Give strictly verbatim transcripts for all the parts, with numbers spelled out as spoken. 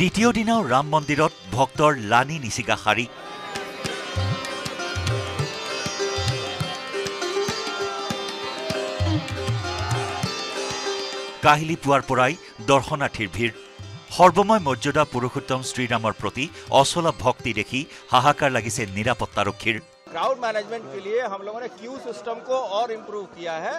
द्वितीय दिन राम मंदिर भक्तर लानी निशिका शारी काहिली पुवार पराई दर्शनार्थीर भीड़ सर्वमय मर्यादा पुरुषोत्तम श्रीरामर प्रति अचल भक्ति देखी हाहाकार लगी से निरापत्ता रक्षीर। क्राउड मैनेजमेंट के लिए हम लोगों ने क्यू सिस्टम को और इम्प्रूव किया है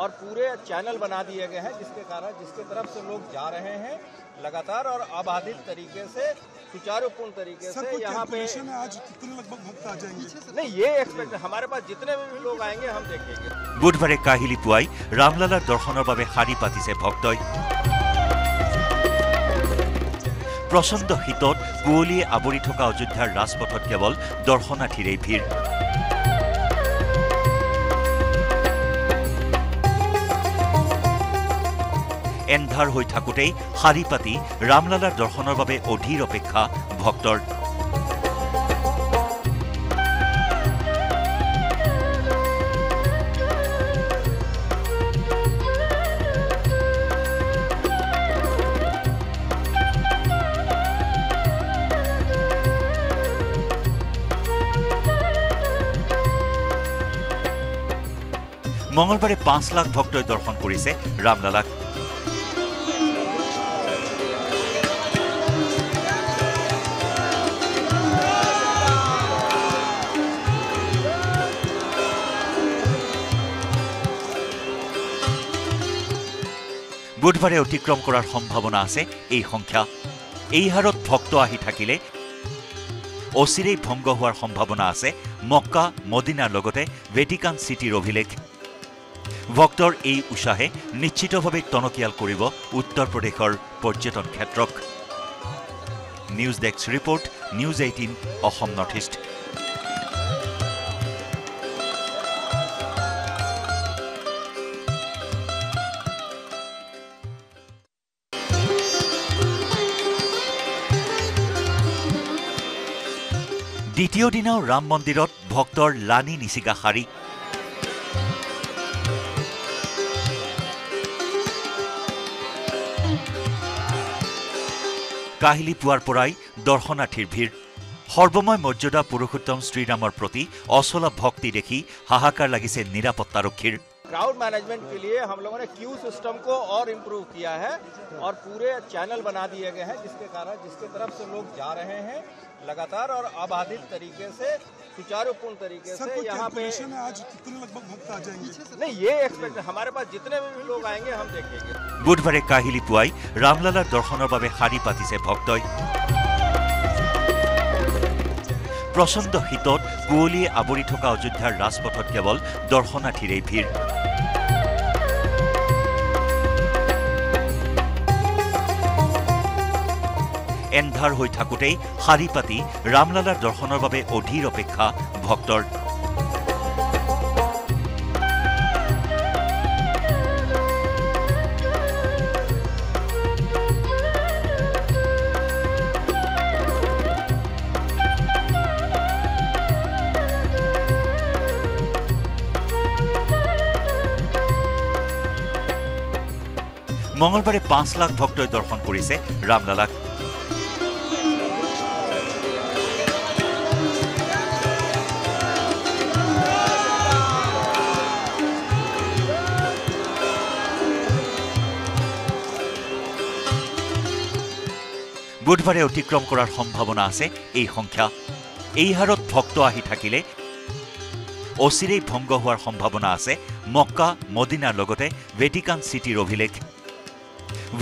और पूरे चैनल बना दिए गए हैं जिसके कारण जिसके तरफ से लोग जा रहे हैं लगातार और अबाधित तरीके से सुचारूपूर्ण तरीके से यहाँ पे आज कितने लगभग भक्त आ जाएंगे नहीं ये एक्सपेक्ट हमारे पास जितने भी लोग आएंगे हम देखेंगे। बुधवार काहिली पुवाई रामलला दर्शनर बारे शारी पातिसे भक्तई प्रचंड शीतत कुवलिये आवरी थका अयोध्यार राजपथत केवल दर्शनार्थीर भीड़। एन्धार हो थाकोते शारी पाती रामललार दर्शनर बारे अधीर अपेक्षा भक्तर। मंगलवारे पांच लाख भक्त दर्शन करिसे रामललाक। बुधवारे अतिक्रम करार सम्भावना आछे एई संख्या एई हारत भक्त आहि थाकिले अचिरेई भंग होवार सम्भावना आछे मक्का मदीनार लगते वेटिकन सिटिर अभिलेख। भक्तर এই উৎসাহে নিশ্চিতভাবে টনকিয়াল কৰিব उत्तर प्रदेशर पर्यटन क्षेत्रक। न्यूज़डेक्स रिपोर्ट न्यूज़ अठारह असम नॉर्थ ईस्ट। দ্বিতীয় দিনাও राम मंदिर भक्तर लानी निशिका शारी काहिली पुवार पराई दर्शनार्थीर भीड़ सर्वमय मर्यादा पुरुषोत्तम श्रीरामर प्रति अचल भक्ति देखी हाहाकार लगी से निरापत्ता रक्षीर। क्राउड मैनेजमेंट के लिए हम लोगों ने क्यू सिस्टम को और इम्प्रूव किया है और पूरे चैनल बना दिए गए हैं जिसके कारण जिसके तरफ से लोग जा रहे हैं लगातार और अबाधित तरीके से सुचारूपूर्ण तरीके से यहाँ पे आज कितने लगभग भक्त आ जाएंगे नहीं ये एक्सपेक्ट हमारे पास जितने भी लोग आएंगे हम देखेंगे। बुधवारे काहिली पुवाई रामलला दर्शनर बारे शारी पातिसे भक्तई प्रचंड शीतत कुवलिये आवरी थका अयोध्यार राजपथत केवल दर्शनार्थीर भीड़। एन्धार हो थाकोते शारी पाती रामललार दर्शनर बारे अधीर अपेक्षा भक्तर। मंगलवारे पांच लाख भक्त दर्शन करिसे रामललाक। बुधवारे अतिक्रम करार सम्भावना आछे एई संख्या एई हारत भक्त आहि थाकिले अचिरेई भंग होवार सम्भावना आछे मक्का मदीनार लगते वेटिकन सिटिर अभिलेख।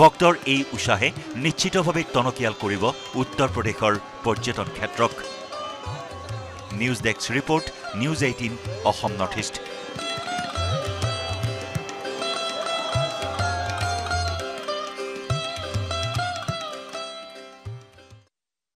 भक्तर এই উৎসাহে নিশ্চিতভাবে টনকিয়াল কৰিব उत्तर प्रदेशर पर्यटन क्षेत्रक। न्यूज़डेक्स रिपोर्ट न्यूज़ अठारह असम नॉर्थ ईस्ट।